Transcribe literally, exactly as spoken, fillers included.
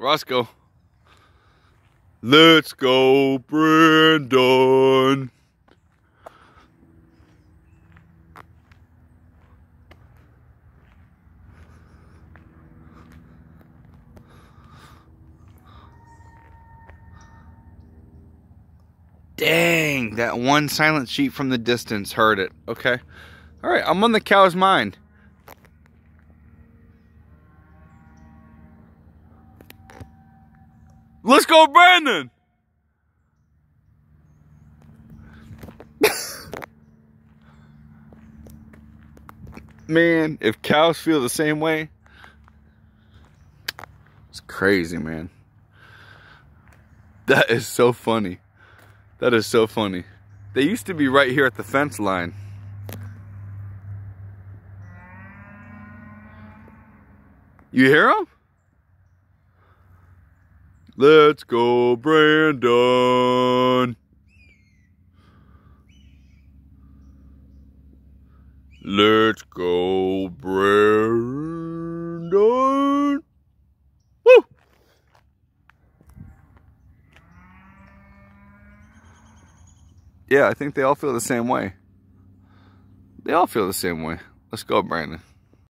Roscoe. Let's go, Brandon. Dang, that one silent sheep from the distance heard it. Okay. All right, I'm on the cow's mind. Let's go, Brandon! Man, if cows feel the same way, it's crazy, man. That is so funny. That is so funny. They used to be right here at the fence line. You hear them? Let's go, Brandon. Let's go, Brandon. Woo! Yeah, I think they all feel the same way. They all feel the same way. Let's go, Brandon.